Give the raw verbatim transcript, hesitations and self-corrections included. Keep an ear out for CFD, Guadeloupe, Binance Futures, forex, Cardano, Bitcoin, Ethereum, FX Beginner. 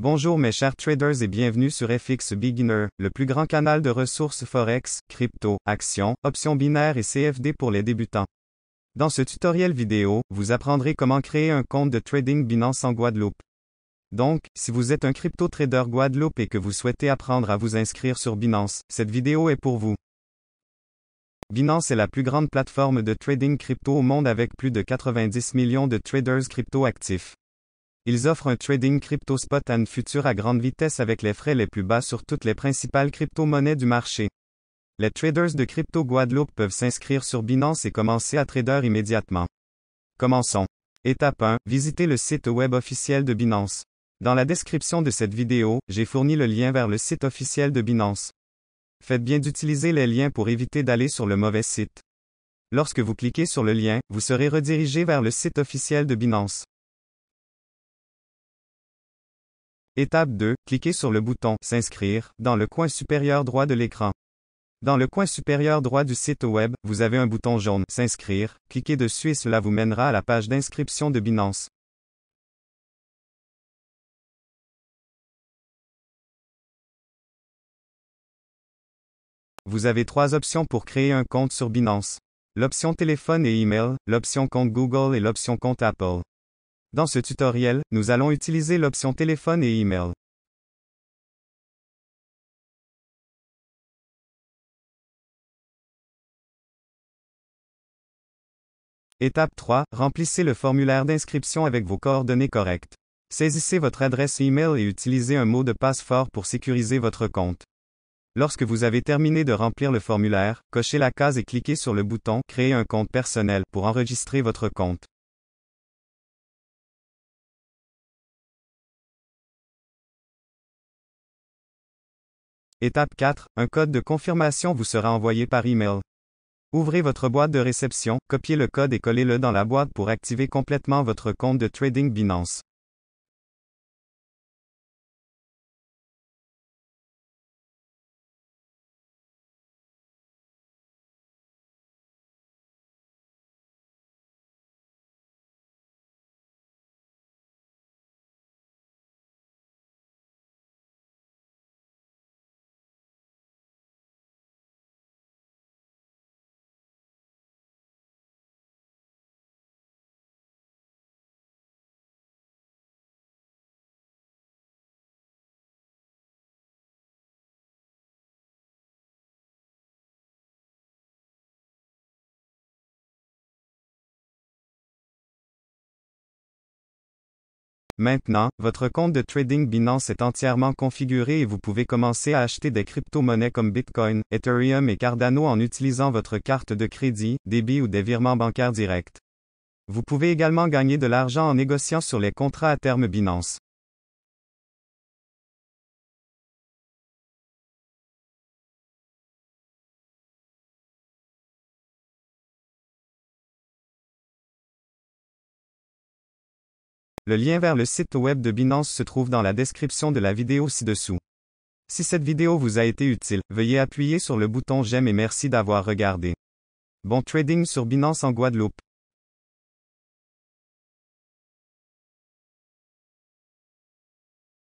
Bonjour mes chers traders et bienvenue sur F X Beginner, le plus grand canal de ressources forex, crypto, actions, options binaires et C F D pour les débutants. Dans ce tutoriel vidéo, vous apprendrez comment créer un compte de trading Binance en Guadeloupe. Donc, si vous êtes un crypto trader Guadeloupe et que vous souhaitez apprendre à vous inscrire sur Binance, cette vidéo est pour vous. Binance est la plus grande plateforme de trading crypto au monde avec plus de quatre-vingt-dix millions de traders crypto actifs. Ils offrent un trading crypto spot and future à grande vitesse avec les frais les plus bas sur toutes les principales crypto-monnaies du marché. Les traders de crypto Guadeloupe peuvent s'inscrire sur Binance et commencer à trader immédiatement. Commençons. Étape un. Visitez le site web officiel de Binance. Dans la description de cette vidéo, j'ai fourni le lien vers le site officiel de Binance. Faites bien d'utiliser les liens pour éviter d'aller sur le mauvais site. Lorsque vous cliquez sur le lien, vous serez redirigé vers le site officiel de Binance. Étape deux. Cliquez sur le bouton « S'inscrire » dans le coin supérieur droit de l'écran. Dans le coin supérieur droit du site web, vous avez un bouton jaune « S'inscrire ». Cliquez dessus et cela vous mènera à la page d'inscription de Binance. Vous avez trois options pour créer un compte sur Binance. L'option téléphone et email, l'option compte Google et l'option compte Apple. Dans ce tutoriel, nous allons utiliser l'option téléphone et email. Étape trois. Remplissez le formulaire d'inscription avec vos coordonnées correctes. Saisissez votre adresse email et utilisez un mot de passe fort pour sécuriser votre compte. Lorsque vous avez terminé de remplir le formulaire, cochez la case et cliquez sur le bouton « Créer un compte personnel » pour enregistrer votre compte. Étape quatre. Un code de confirmation vous sera envoyé par email. Ouvrez votre boîte de réception, copiez le code et collez-le dans la boîte pour activer complètement votre compte de trading Binance. Maintenant, votre compte de trading Binance est entièrement configuré et vous pouvez commencer à acheter des crypto-monnaies comme Bitcoin, Ethereum et Cardano en utilisant votre carte de crédit, débit ou des virements bancaires directs. Vous pouvez également gagner de l'argent en négociant sur les contrats à terme Binance. Le lien vers le site web de Binance se trouve dans la description de la vidéo ci-dessous. Si cette vidéo vous a été utile, veuillez appuyer sur le bouton j'aime et merci d'avoir regardé. Bon trading sur Binance en Guadeloupe.